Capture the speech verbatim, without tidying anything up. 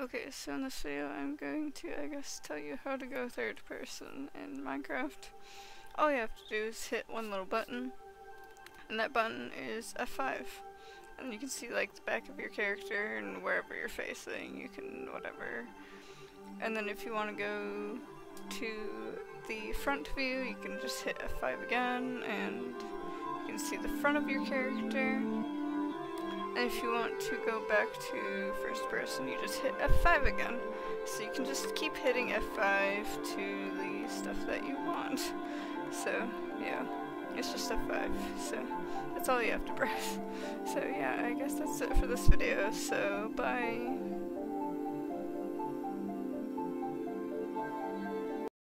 Okay, so in this video I'm going to, I guess, tell you how to go third person in Minecraft. All you have to do is hit one little button, and that button is F five. And you can see like the back of your character and wherever you're facing, you can whatever. And then if you want to go to the front view, you can just hit F five again, and you can see the front of your character. And if you want to go back to first person, you just hit F five again. So you can just keep hitting F five to the stuff that you want. So, yeah, it's just F five, so that's all you have to press. So yeah, I guess that's it for this video, so bye!